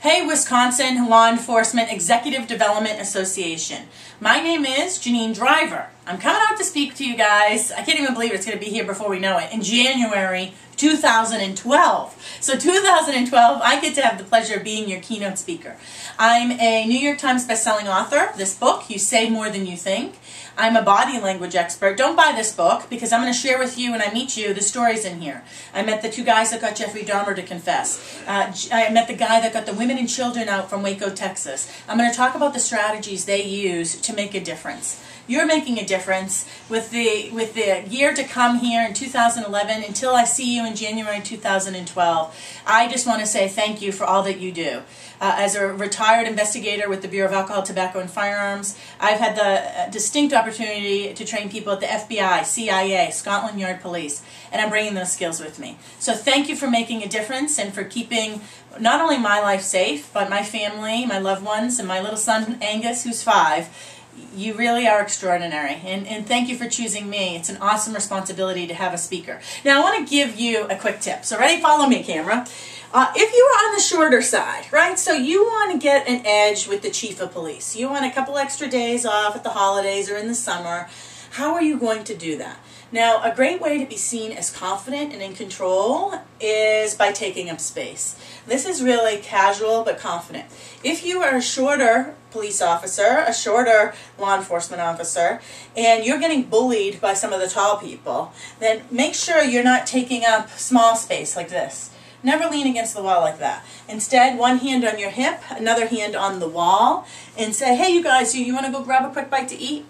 Hey, Wisconsin Law Enforcement Executive Development Association. My name is Janine Driver. I'm coming out to speak to you guys. I can't even believe it's going to be here before we know it. In January 2012. So 2012, I get to have the pleasure of being your keynote speaker. I'm a New York Times bestselling author. This book, You Say More Than You Think. I'm a body language expert. Don't buy this book because I'm going to share with you when I meet you the stories in here. I met the two guys that got Jeffrey Dahmer to confess. I met the guy that got the women and children out from Waco, Texas. I'm going to talk about the strategies they use to make a difference. You're making a difference with the year to come here in 2011 until I see you in January 2012. I just want to say thank you for all that you do. As a retired investigator with the Bureau of Alcohol, Tobacco and Firearms, I've had the distinct opportunity to train people at the FBI, CIA, Scotland Yard Police, and I'm bringing those skills with me. So thank you for making a difference and for keeping not only my life safe, but my family, my loved ones, and my little son Angus, who's 5. You really are extraordinary, and thank you for choosing me. It's an awesome responsibility to have a speaker. Now, I want to give you a quick tip. So ready? Follow me, camera. If you are on the shorter side, right, so you want to get an edge with the chief of police. You want a couple extra days off at the holidays or in the summer. How are you going to do that? Now, a great way to be seen as confident and in control is by taking up space. This is really casual but confident. If you are a shorter police officer, a shorter law enforcement officer, and you're getting bullied by some of the tall people, then make sure you're not taking up small space like this. Never lean against the wall like that. Instead, one hand on your hip, another hand on the wall, and say, hey, you guys, you want to go grab a quick bite to eat?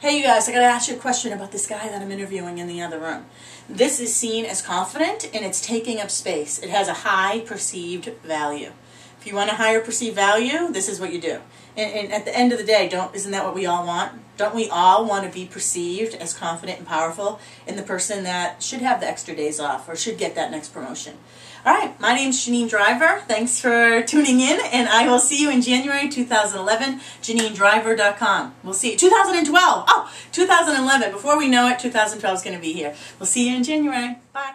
Hey, you guys, I got to ask you a question about this guy that I'm interviewing in the other room. This is seen as confident, and it's taking up space. It has a high perceived value. If you want a higher perceived value, this is what you do. And at the end of the day, isn't that what we all want? Don't we all want to be perceived as confident and powerful and the person that should have the extra days off or should get that next promotion? All right, my name's Janine Driver. Thanks for tuning in, and I will see you in January 2011, JanineDriver.com. We'll see you. 2012. Oh, 2011. Before we know it, 2012 is going to be here. We'll see you in January. Bye.